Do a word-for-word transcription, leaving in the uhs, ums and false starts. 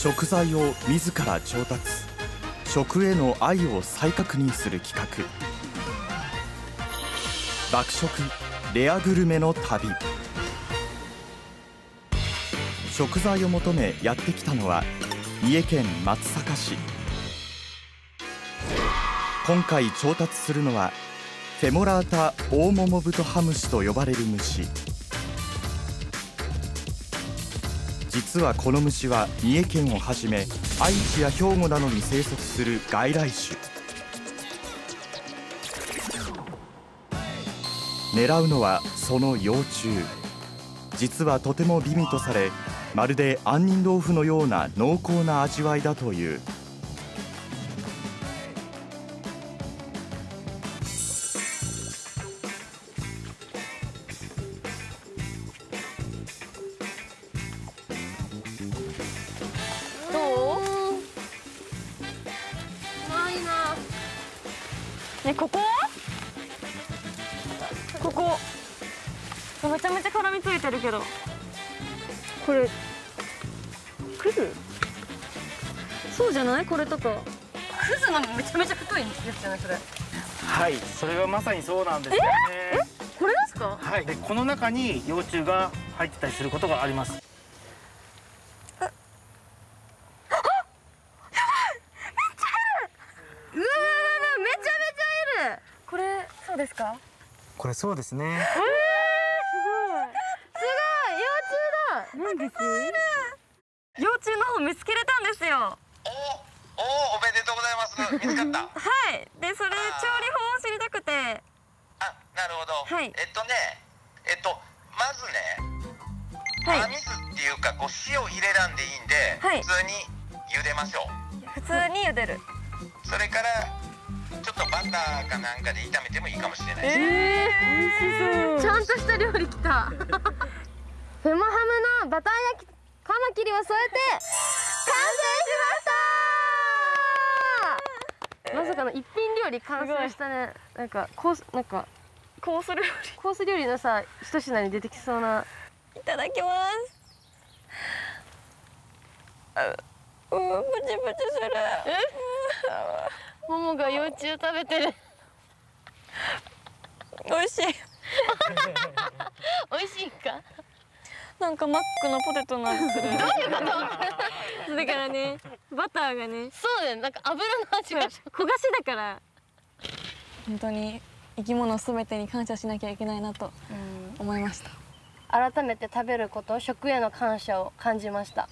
食材を自ら調達、食への愛を再確認する企画、爆食レアグルメの旅。食材を求めやってきたのは三重県松阪市。今回調達するのはフェモラータオオモモブトハムシと呼ばれる虫。実はこの虫は三重県をはじめ愛知や兵庫などに生息する外来種。狙うのはその幼虫。実はとても美味とされ、まるで杏仁豆腐のような濃厚な味わいだという。どう？うまいな。ね、ここ？ここめちゃめちゃ絡みついてるけど、これクズ？そうじゃない？これとかクズのめちゃめちゃ太いやつじゃないそれ？はい、それはまさにそうなんですよね。ええ、これですか？はい。で、この中に幼虫が入ってたりすることがあります。これそうですね。えー、すごい。すごい、幼虫だ。なんです？幼虫の方見つけれたんですよ。おお、おめでとうございます。見つかった。はい。で、それ調理法を知りたくて。あ、なるほど。はい。えっとね、えっとまずね、はい、真水っていうか、こう塩入れらんでいいんで、はい、普通に茹でましょう。普通に茹でる。それから。ちょっとバターかなんかで炒めてもいいかもしれないです。ええー、美味しそう。ちゃんとした料理きた。フェモハムのバター焼きカマキリを添えて完成しました。えー、まさかの一品料理完成したね。なんかコースなんかコース料理コース料理のさ一品に出てきそうな。いただきます。あ、うん、プチプチする。え？ももが幼虫食べてる。美味しい。美味しいか。なんかマックのポテトの味する。どういうこと？だからね、バターがね。そうだよ、なんか油の味が。焦がしだから。本当に生き物すべてに感謝しなきゃいけないなと思いました。改めて食べること、食への感謝を感じました。